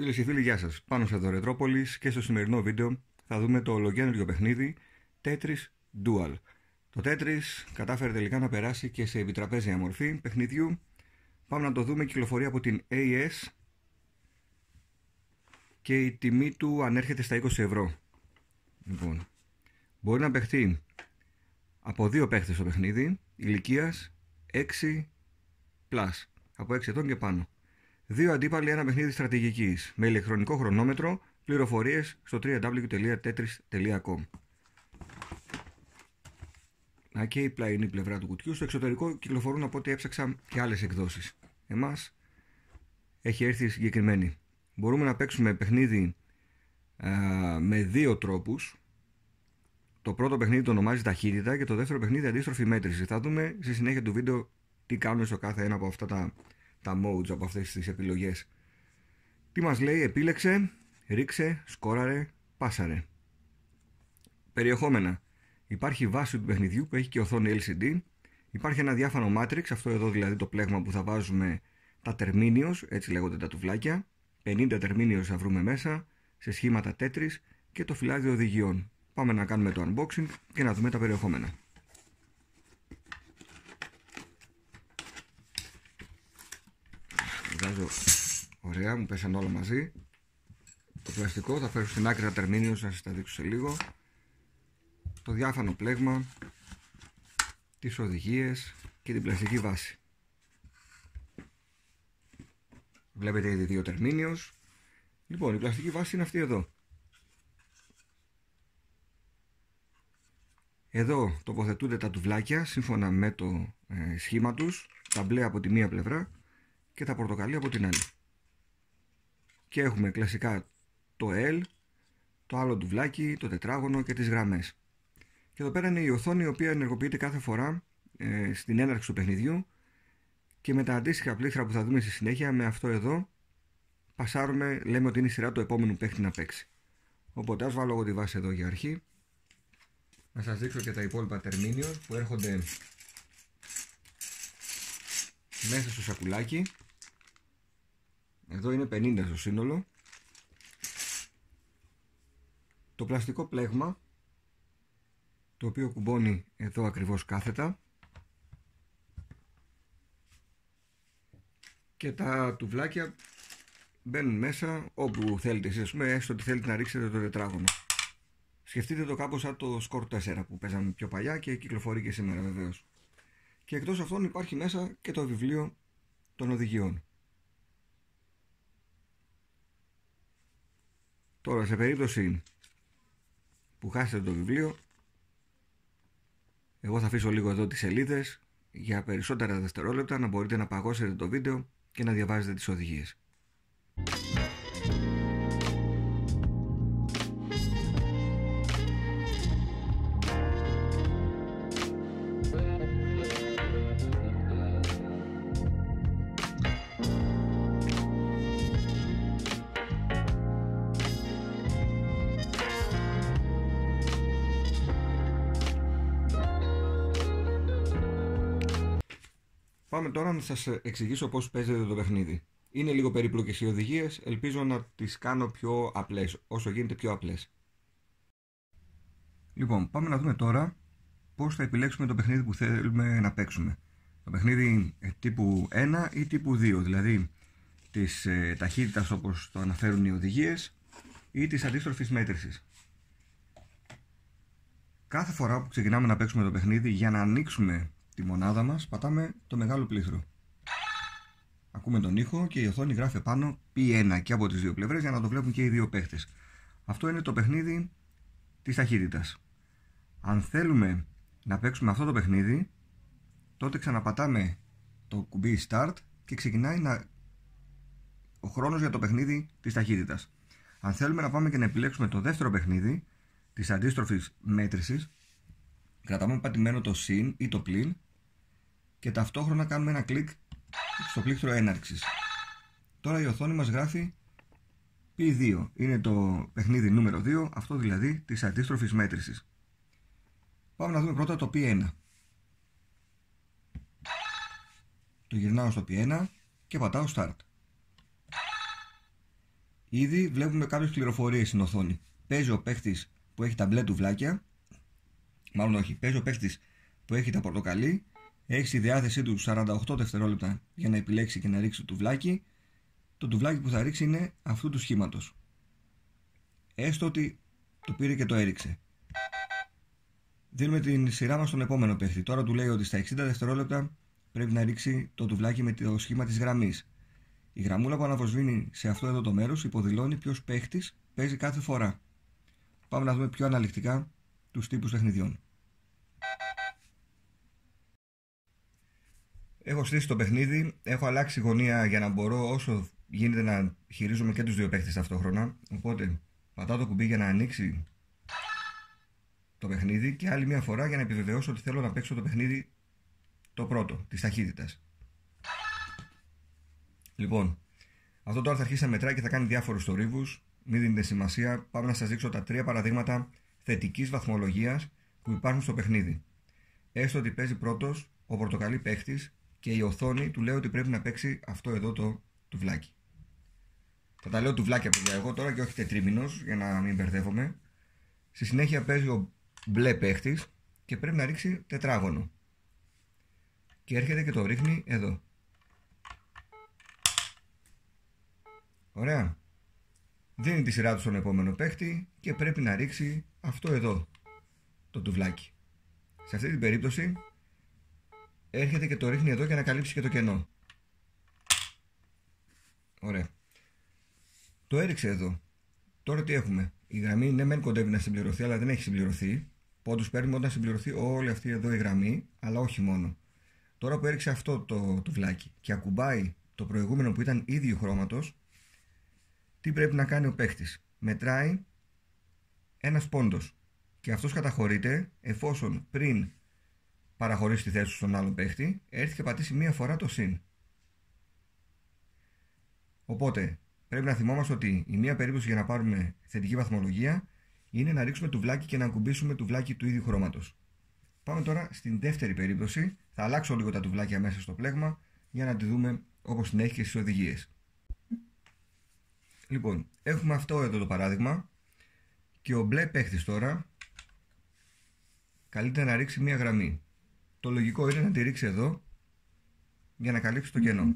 Φίλες και φίλοι, γεια σας. Πάνος από το Ρέτροπολη και στο σημερινό βίντεο θα δούμε το ολοκαίνουργιο παιχνίδι Tetris Dual. Το Tetris κατάφερε τελικά να περάσει και σε επιτραπέζια μορφή παιχνιδιού. Πάμε να το δούμε. Κυκλοφορεί από την AES και η τιμή του ανέρχεται στα 20€. Λοιπόν, μπορεί να παιχτεί από 2 παίχτες στο παιχνίδι ηλικίας 6+, από 6 ετών και πάνω. 2 αντίπαλοι, ένα παιχνίδι στρατηγικής με ηλεκτρονικό χρονόμετρο. Πληροφορίες στο www.tetris.com. Να και η πλαϊνή πλευρά του κουτιού. Στο εξωτερικό κυκλοφορούν, από ό,τι έψαξα, και άλλες εκδόσεις. Εμάς έχει έρθει συγκεκριμένη. Μπορούμε να παίξουμε παιχνίδι με 2 τρόπους. Το πρώτο παιχνίδι το ονομάζει ταχύτητα και το δεύτερο παιχνίδι αντίστροφη μέτρηση. Θα δούμε στη συνέχεια του βίντεο τι κάνουμε στο κάθε ένα από αυτά τα modes, από αυτές τις επιλογές. Τι μας λέει? Επίλεξε, ρίξε, σκόραρε, πάσαρε. Περιεχόμενα: υπάρχει βάση του παιχνιδιού που έχει και οθόνη LCD. Υπάρχει ένα διάφανο matrix, αυτό εδώ δηλαδή το πλέγμα που θα βάζουμε τα τερμίνιος, έτσι λέγονται τα τουβλάκια. 50 τερμίνιος θα βρούμε μέσα σε σχήματα Tetris, και το φυλάδιο οδηγιών. Πάμε να κάνουμε το unboxing και να δούμε τα περιεχόμενα. Βγάζω, ωραία, μου πέσαν όλα μαζί. Το πλαστικό θα φέρω στην άκρη, τα τερμίνιος, να σας τα δείξω σε λίγο. Το διάφανο πλέγμα, τις οδηγίες και την πλαστική βάση. Βλέπετε ήδη 2 τερμίνιος. Λοιπόν, η πλαστική βάση είναι αυτή εδώ. Εδώ τοποθετούνται τα τουβλάκια σύμφωνα με το σχήμα τους. Τα μπλε από τη μία πλευρά και τα πορτοκαλί από την άλλη. Και έχουμε κλασικά το L, το άλλο τουβλάκι, το τετράγωνο και τις γραμμές. Και εδώ πέρα είναι η οθόνη, η οποία ενεργοποιείται κάθε φορά στην έναρξη του παιχνιδιού, και με τα αντίστοιχα πλήκτρα που θα δούμε στη συνέχεια, με αυτό εδώ πασάρουμε, λέμε ότι είναι η σειρά του επόμενου παίχτη να παίξει. Οπότε ας βάλω εγώ τη βάση εδώ για αρχή. Να σας δείξω και τα υπόλοιπα τερμίνιο που έρχονται μέσα στο σακουλάκι. Εδώ είναι 50 στο σύνολο. Το πλαστικό πλέγμα, το οποίο κουμπώνει εδώ ακριβώς κάθετα, και τα τουβλάκια μπαίνουν μέσα όπου θέλετε εσείς, ας πούμε, έστω ότι θέλετε να ρίξετε το τετράγωνο. Σκεφτείτε το κάπως σαν το σκορ 4 που παίζαμε πιο παλιά και κυκλοφορεί και σήμερα βεβαίως. Και εκτός αυτών υπάρχει μέσα και το βιβλίο των οδηγιών. Τώρα, σε περίπτωση που χάσετε το βιβλίο, εγώ θα αφήσω λίγο εδώ τις σελίδες για περισσότερα δευτερόλεπτα να μπορείτε να παγώσετε το βίντεο και να διαβάζετε τις οδηγίες. Πάμε τώρα να σας εξηγήσω πώς παίζετε το παιχνίδι. Είναι λίγο περίπλοκες οι οδηγίες, ελπίζω να τις κάνω πιο απλές, όσο γίνεται πιο απλές. Λοιπόν, πάμε να δούμε τώρα πώς θα επιλέξουμε το παιχνίδι που θέλουμε να παίξουμε. Το παιχνίδι τύπου 1 ή τύπου 2, δηλαδή της ταχύτητας όπως το αναφέρουν οι οδηγίες, ή της αντίστροφης μέτρησης. Κάθε φορά που ξεκινάμε να παίξουμε το παιχνίδι, για να ανοίξουμε τη μονάδα μας, πατάμε το μεγάλο πλήθρο. Ακούμε τον ήχο και η οθόνη γράφει πάνω P1 και από τις 2 πλευρές, για να το βλέπουν και οι 2 παίχτες. Αυτό είναι το παιχνίδι της ταχύτητας. Αν θέλουμε να παίξουμε αυτό το παιχνίδι, τότε ξαναπατάμε το κουμπί Start και ξεκινάει ο χρόνος για το παιχνίδι της ταχύτητας. Αν θέλουμε να πάμε και να επιλέξουμε το δεύτερο παιχνίδι της αντίστροφης μέτρησης, κρατάμε πατημένο το συν ή το πλην και ταυτόχρονα κάνουμε ένα κλικ στο πλήκτρο έναρξης. Τώρα η οθόνη μας γράφει P2, είναι το παιχνίδι νούμερο 2, αυτό δηλαδή της αντίστροφης μέτρησης. Πάμε να δούμε πρώτα το P1. Το γυρνάω στο P1 και πατάω Start. Ήδη βλέπουμε κάποιες πληροφορίες στην οθόνη. Παίζει ο παίχτης που έχει τα μπλε τουβλάκια. Μάλλον όχι. Παίζει ο παίχτης που έχει τα πορτοκαλί. Έχει στη διάθεσή του 48 δευτερόλεπτα για να επιλέξει και να ρίξει το τουβλάκι. Το τουβλάκι που θα ρίξει είναι αυτού του σχήματος. Έστω ότι το πήρε και το έριξε. Δίνουμε την σειρά μας στον επόμενο παίχτη. Τώρα του λέει ότι στα 60 δευτερόλεπτα πρέπει να ρίξει το τουβλάκι με το σχήμα της γραμμής. Η γραμμούλα που αναβοσβήνει σε αυτό εδώ το μέρος υποδηλώνει ποιος παίχτης παίζει κάθε φορά. Πάμε να δούμε πιο αναλυτικά τους τύπους παιχνιδιών. Έχω στήσει το παιχνίδι, έχω αλλάξει γωνία για να μπορώ όσο γίνεται να χειρίζομαι και τους δύο παίχτες ταυτόχρονα. Οπότε πατάω το κουμπί για να ανοίξει το παιχνίδι και άλλη μια φορά για να επιβεβαιώσω ότι θέλω να παίξω το παιχνίδι το πρώτο, της ταχύτητας. Λοιπόν, αυτό τώρα θα αρχίσει να μετράει και θα κάνει διάφορους θορύβους. Μην δίνετε σημασία. Πάμε να σας δείξω τα τρία παραδείγματα θετικής βαθμολογίας που υπάρχουν στο παιχνίδι. Έστω ότι παίζει πρώτος ο πορτοκαλί παίχτης και η οθόνη του λέει ότι πρέπει να παίξει αυτό εδώ το τουβλάκι. Θα τα λέω τουβλάκια παιδιά εγώ τώρα και όχι τετρίμηνος για να μην μπερδεύομαι. Στη συνέχεια παίζει ο μπλε παίχτης και πρέπει να ρίξει τετράγωνο. Και έρχεται και το ρίχνει εδώ. Ωραία. Δίνει τη σειρά του στον επόμενο παίχτη και πρέπει να ρίξει αυτό εδώ το τουβλάκι. Σε αυτή την περίπτωση έρχεται και το ρίχνει εδώ για να καλύψει και το κενό. Ωραία. Το έριξε εδώ. Τώρα τι έχουμε. Η γραμμή ναι μεν κοντεύει να συμπληρωθεί αλλά δεν έχει συμπληρωθεί. Πόντους παίρνουμε όταν συμπληρωθεί όλη αυτή εδώ η γραμμή, αλλά όχι μόνο. Τώρα που έριξε αυτό το τουβλάκι και ακουμπάει το προηγούμενο που ήταν ίδιου χρώματος, τι πρέπει να κάνει ο παίχτης? Μετράει ένας πόντος και αυτός καταχωρείται εφόσον πριν παραχωρήσει τη θέση του στον άλλον παίχτη έρθει και πατήσει μία φορά το συν. Οπότε πρέπει να θυμόμαστε ότι η μία περίπτωση για να πάρουμε θετική βαθμολογία είναι να ρίξουμε τουβλάκι και να ακουμπήσουμε τουβλάκι του ίδιου χρώματος. Πάμε τώρα στην δεύτερη περίπτωση. Θα αλλάξω λίγο τα τουβλάκια μέσα στο πλέγμα για να τη δούμε όπως την έχει και στις οδηγίες. Λοιπόν, έχουμε αυτό εδώ το παράδειγμα και ο μπλε παίχτης τώρα καλείται να ρίξει μία γραμμή. Το λογικό είναι να τη ρίξει εδώ για να καλύψει το κενό.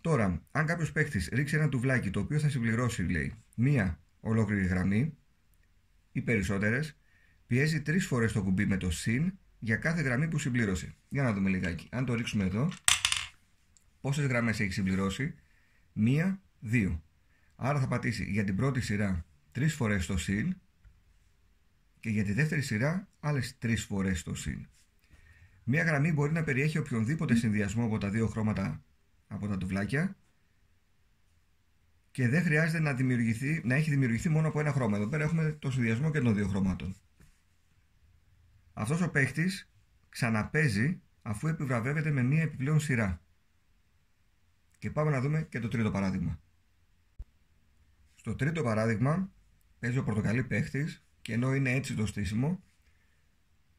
Τώρα, αν κάποιος παίχτης ρίξει ένα τουβλάκι το οποίο θα συμπληρώσει, λέει, μία ολόκληρη γραμμή ή περισσότερες, πιέζει 3 φορές το κουμπί με το συν για κάθε γραμμή που συμπλήρωσε. Για να δούμε λιγάκι. Αν το ρίξουμε εδώ, πόσες γραμμές έχει συμπληρώσει? 1, 2. Άρα θα πατήσει για την πρώτη σειρά 3 φορές το συν και για τη δεύτερη σειρά άλλες 3 φορές το συν. Μία γραμμή μπορεί να περιέχει οποιονδήποτε συνδυασμό από τα δύο χρώματα από τα τουβλάκια και δεν χρειάζεται να έχει δημιουργηθεί μόνο από ένα χρώμα. Εδώ πέρα έχουμε το συνδυασμό και των δύο χρώματων. Αυτός ο παίχτης ξαναπέζει αφού επιβραβεύεται με μία επιπλέον σειρά. Και πάμε να δούμε και το τρίτο παράδειγμα. Στο τρίτο παράδειγμα παίζει ο πορτοκαλί παίχτης και ενώ είναι έτσι το στήσιμο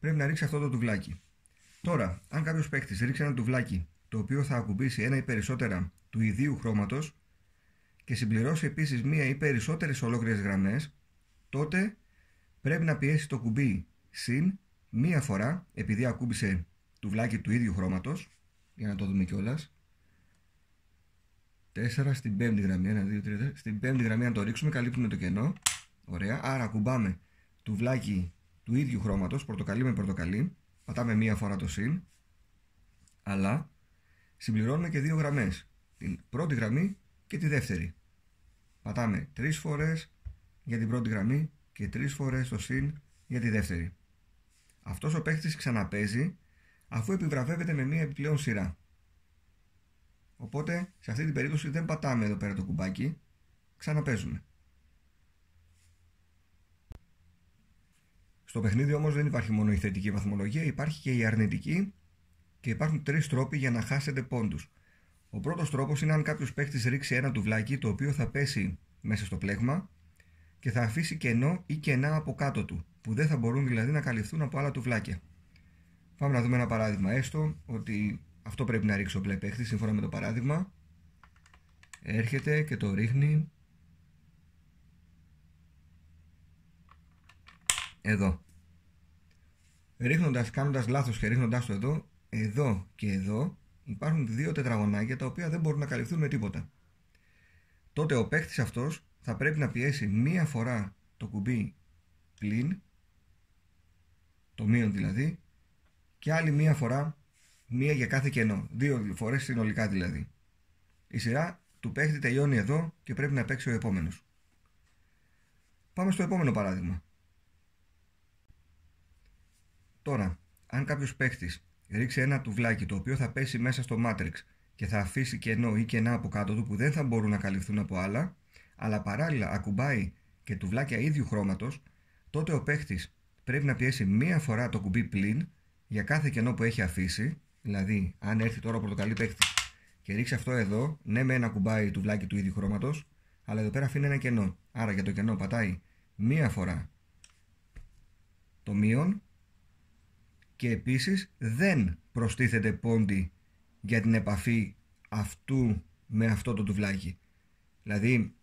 πρέπει να ρίξει αυτό το τουβλάκι. Τώρα, αν κάποιος παίχτης ρίξει ένα τουβλάκι το οποίο θα ακουμπήσει ένα ή περισσότερα του ιδίου χρώματος και συμπληρώσει επίσης μία ή περισσότερες ολόκληρες γραμμές, τότε πρέπει να πιέσει το κουμπί συν μία φορά, επειδή ακούμπησε τουβλάκι του ίδιου χρώματος, για να το δούμε κιόλας. 4 στην 5η γραμμή, 1, 2, 3, 4. Στην 5η γραμμή, αν το ρίξουμε, καλύπτουμε το κενό. Ωραία. Άρα, ακουμπάμε τουβλάκι του ίδιου χρώματος, πορτοκαλί με πορτοκαλί. Πατάμε μία φορά το συν. Αλλά συμπληρώνουμε και δύο γραμμές. Την πρώτη γραμμή και τη δεύτερη. Πατάμε 3 φορές για την πρώτη γραμμή και 3 φορές το συν για τη δεύτερη. Αυτός ο παίχτης ξαναπέζει αφού επιβραβεύεται με μία επιπλέον σειρά. Οπότε σε αυτή την περίπτωση δεν πατάμε εδώ πέρα το κουμπάκι, ξαναπέζουμε. Στο παιχνίδι όμως δεν υπάρχει μόνο η θετική βαθμολογία, υπάρχει και η αρνητική και υπάρχουν 3 τρόποι για να χάσετε πόντους. Ο πρώτος τρόπος είναι αν κάποιος παίχτης ρίξει ένα τουβλάκι το οποίο θα πέσει μέσα στο πλέγμα και θα αφήσει κενό ή κενά από κάτω του, που δεν θα μπορούν δηλαδή να καλυφθούν από άλλα τουβλάκια. Πάμε να δούμε ένα παράδειγμα, έστω ότι αυτό πρέπει να ρίξει ο μπλε παίχτης σύμφωνα με το παράδειγμα. Έρχεται και το ρίχνει εδώ. Ρίχνοντας, κάνοντας λάθος και ρίχνοντάς το εδώ, εδώ και εδώ, υπάρχουν δύο τετραγωνάκια τα οποία δεν μπορούν να καλυφθούν με τίποτα. Τότε ο παίκτης αυτός θα πρέπει να πιέσει μία φορά το κουμπί πλην, το μείον δηλαδή, και άλλη μία φορά, μία για κάθε κενό. Δύο φορές συνολικά δηλαδή. Η σειρά του παίχτη τελειώνει εδώ και πρέπει να παίξει ο επόμενος. Πάμε στο επόμενο παράδειγμα. Τώρα, αν κάποιος παίχτης ρίξει ένα τουβλάκι το οποίο θα πέσει μέσα στο Matrix και θα αφήσει κενό ή κενά από κάτω του που δεν θα μπορούν να καλυφθούν από άλλα, αλλά παράλληλα ακουμπάει και τουβλάκια ίδιου χρώματος, τότε ο παίχτης πρέπει να πιέσει μία φορά το κουμπί πλην για κάθε κενό που έχει αφήσει. Δηλαδή, αν έρθει τώρα ο πορτοκαλί παίχτη και ρίξει αυτό εδώ, ναι, με ένα κουμπάει τουβλάκι του ίδιου χρώματος, αλλά εδώ πέρα αφήνει ένα κενό. Άρα για το κενό πατάει μία φορά το μείον και επίσης δεν προστίθεται πόντι για την επαφή αυτού με αυτό το τουβλάκι. Δηλαδή,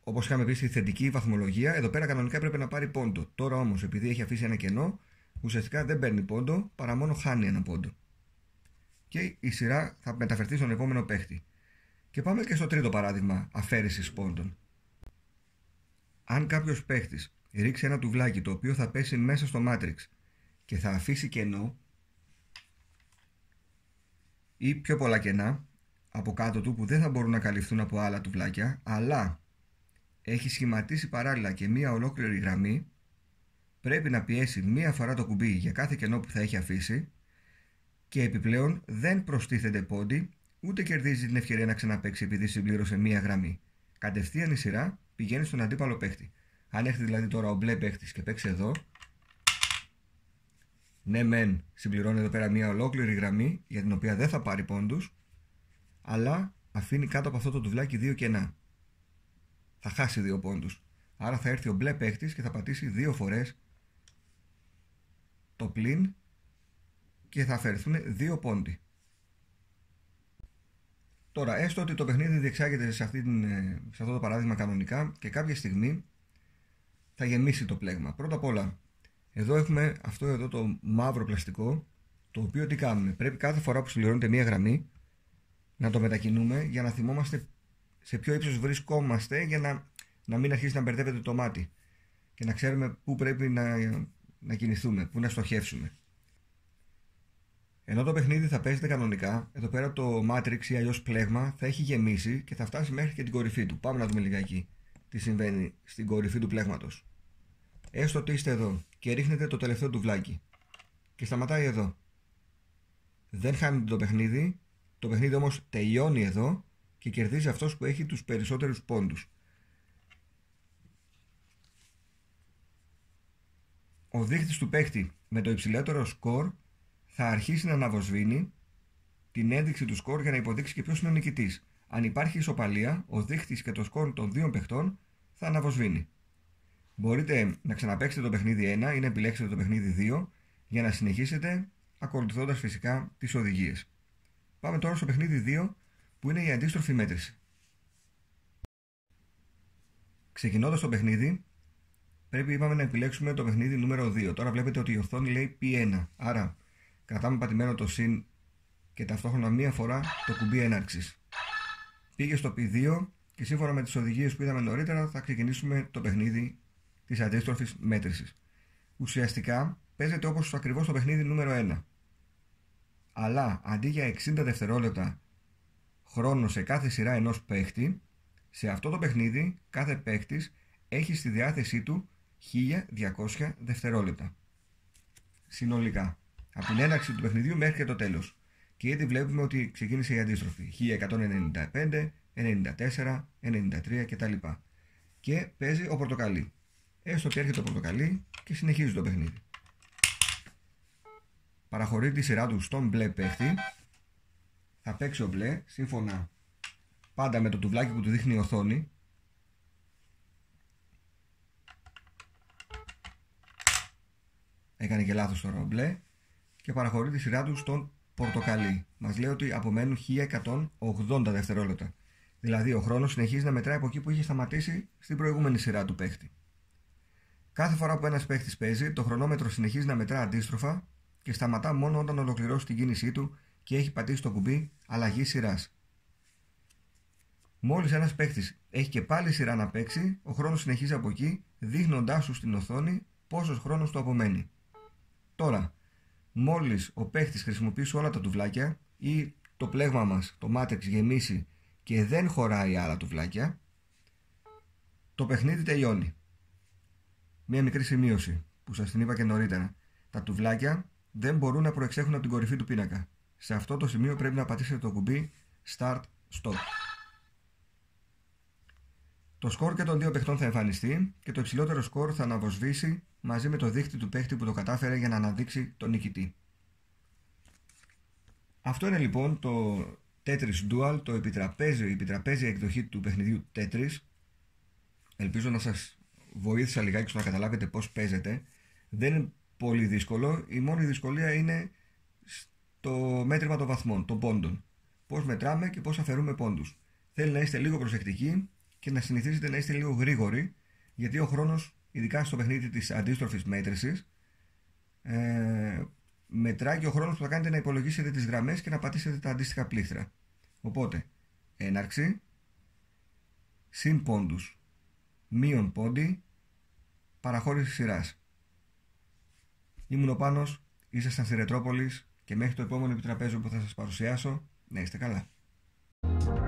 όπως είχαμε πει στη θετική βαθμολογία, εδώ πέρα κανονικά έπρεπε να πάρει πόντο. Τώρα όμως, επειδή έχει αφήσει ένα κενό, ουσιαστικά δεν παίρνει πόντο, παρά μόνο χάνει ένα πόντο. Και η σειρά θα μεταφερθεί στον επόμενο παίχτη. Και πάμε και στο τρίτο παράδειγμα αφαίρεσης πόντων. Αν κάποιος παίχτης ρίξει ένα τουβλάκι το οποίο θα πέσει μέσα στο Matrix και θα αφήσει κενό ή πιο πολλά κενά από κάτω του που δεν θα μπορούν να καλυφθούν από άλλα τουβλάκια, αλλά έχει σχηματίσει παράλληλα και μία ολόκληρη γραμμή, πρέπει να πιέσει μία φορά το κουμπί για κάθε κενό που θα έχει αφήσει και επιπλέον δεν προστίθεται πόντι ούτε κερδίζει την ευκαιρία να ξαναπαίξει επειδή συμπλήρωσε μία γραμμή. Κατευθείαν η σειρά πηγαίνει στον αντίπαλο παίχτη. Αν έρθει δηλαδή τώρα ο μπλε παίχτης και παίξει εδώ, ναι μεν συμπληρώνει εδώ πέρα μία ολόκληρη γραμμή για την οποία δεν θα πάρει πόντους, αλλά αφήνει κάτω από αυτό το τουβλάκι δύο κενά. Θα χάσει δύο πόντους. Άρα θα έρθει ο μπλε παίχτης και θα πατήσει δύο φορές το πλην και θα αφαιρεθούν δύο πόντι. Τώρα, έστω ότι το παιχνίδι διεξάγεται σε αυτό το παράδειγμα κανονικά και κάποια στιγμή θα γεμίσει το πλέγμα. Πρώτα απ' όλα, εδώ έχουμε αυτό εδώ το μαύρο πλαστικό, το οποίο τι κάνουμε? Πρέπει κάθε φορά που συμπληρώνεται μία γραμμή να το μετακινούμε για να θυμόμαστε σε ποιο ύψος βρισκόμαστε, για να μην αρχίσει να μπερδεύεται το μάτι και να ξέρουμε πού πρέπει να κινηθούμε, πού να στοχεύσουμε. Ενώ το παιχνίδι θα παίζεται κανονικά, εδώ πέρα το Matrix ή αλλιώς πλέγμα θα έχει γεμίσει και θα φτάσει μέχρι και την κορυφή του. Πάμε να δούμε λιγάκι τι συμβαίνει στην κορυφή του πλέγματος. Έστω ότι είστε εδώ και ρίχνετε το τελευταίο τουβλάκι και σταματάει εδώ. Δεν χάνετε το παιχνίδι, το παιχνίδι όμως τελειώνει εδώ και κερδίζει αυτός που έχει τους περισσότερους πόντους. Ο δείκτης του παίκτη με το υψηλότερο σκορ θα αρχίσει να αναβοσβήνει την ένδειξη του σκορ για να υποδείξει και ποιος είναι ο νικητής. Αν υπάρχει ισοπαλία, ο δείκτης και το σκορ των δύο παιχτών θα αναβοσβήνει. Μπορείτε να ξαναπαίξετε το παιχνίδι 1 ή να επιλέξετε το παιχνίδι 2 για να συνεχίσετε ακολουθώντας φυσικά τις οδηγίες. Πάμε τώρα στο παιχνίδι 2 που είναι η αντίστροφη μέτρηση. Ξεκινώντας το παιχνίδι, πρέπει είπαμε να επιλέξουμε το παιχνίδι νούμερο 2. Τώρα βλέπετε ότι η οθόνη λέει P1, άρα κρατάμε πατημένο το συν και ταυτόχρονα μία φορά το κουμπί έναρξης. Πήγε στο P2 και σύμφωνα με τις οδηγίες που είδαμε νωρίτερα θα ξεκινήσουμε το παιχνίδι της αντίστροφης μέτρησης. Ουσιαστικά παίζεται όπως ακριβώς το παιχνίδι νούμερο 1. Αλλά αντί για 60 δευτερόλεπτα χρόνο σε κάθε σειρά ενός παίχτη, σε αυτό το παιχνίδι κάθε παίχτης έχει στη διάθεσή του 1200 δευτερόλεπτα. Συνολικά. Από την έναρξη του παιχνιδιού μέχρι και το τέλος. Και ήδη βλέπουμε ότι ξεκίνησε η αντίστροφη. 1195, 94, 93 κτλ. Και παίζει ο πορτοκαλί. Έστω ότι έρχεται το πορτοκαλί και συνεχίζει το παιχνίδι. Παραχωρεί τη σειρά του στον μπλε παίχτη. Θα παίξει ο μπλε, σύμφωνα πάντα με το τουβλάκι που του δείχνει η οθόνη. Έκανε και λάθος τώρα ο μπλε. Και παραχωρεί τη σειρά του στον πορτοκαλί. Μας λέει ότι απομένουν 1180 δευτερόλεπτα. Δηλαδή ο χρόνος συνεχίζει να μετράει από εκεί που είχε σταματήσει στην προηγούμενη σειρά του παίχτη. Κάθε φορά που ένας παίχτης παίζει, το χρονόμετρο συνεχίζει να μετρά αντίστροφα και σταματά μόνο όταν ολοκληρώσει την κίνησή του και έχει πατήσει το κουμπί αλλαγή σειράς. Μόλις ένας παίχτης έχει και πάλι σειρά να παίξει, ο χρόνος συνεχίζει από εκεί, δείχνοντάς σου στην οθόνη πόσος χρόνος του απομένει. Τώρα, μόλις ο παίχτης χρησιμοποιήσει όλα τα τουβλάκια ή το πλέγμα μας, το μάτεξ, γεμίσει και δεν χωράει άλλα τουβλάκια, το παιχνίδι τελειώνει. Μία μικρή σημείωση που σας την είπα και νωρίτερα. Τα τουβλάκια δεν μπορούν να προεξέχουν από την κορυφή του πίνακα. Σε αυτό το σημείο πρέπει να πατήσετε το κουμπί Start Stop. Το σκορ και των δύο παιχτών θα εμφανιστεί και το υψηλότερο σκορ θα αναβοσβήσει μαζί με το δείκτη του παίχτη που το κατάφερε για να αναδείξει τον νικητή. Αυτό είναι λοιπόν το Tetris Dual, το επιτραπέζια εκδοχή του παιχνιδιού Tetris. Ελπίζω να σας βοήθησα λιγάκι στο να καταλάβετε πώς παίζετε. Δεν είναι πολύ δύσκολο, η μόνη δυσκολία είναι στο μέτρημα των βαθμών, των πόντων. Πώς μετράμε και πώς αφαιρούμε πόντους. Θέλει να είστε λίγο προσεκτικοί και να συνηθίσετε να είστε λίγο γρήγοροι, γιατί ο χρόνος, ειδικά στο παιχνίδι της αντίστροφης μέτρησης, μετράει και ο χρόνος που θα κάνετε να υπολογίσετε τις γραμμές και να πατήσετε τα αντίστοιχα πλήκτρα. Οπότε, έναρξη, συν πόντους, μείον πόντι, παραχώρηση σειράς. Ήμουν ο Πάνος, ήσασταν στη Ρετρόπολης και μέχρι το επόμενο επιτραπέζιο που θα σας παρουσιάσω, να είστε καλά.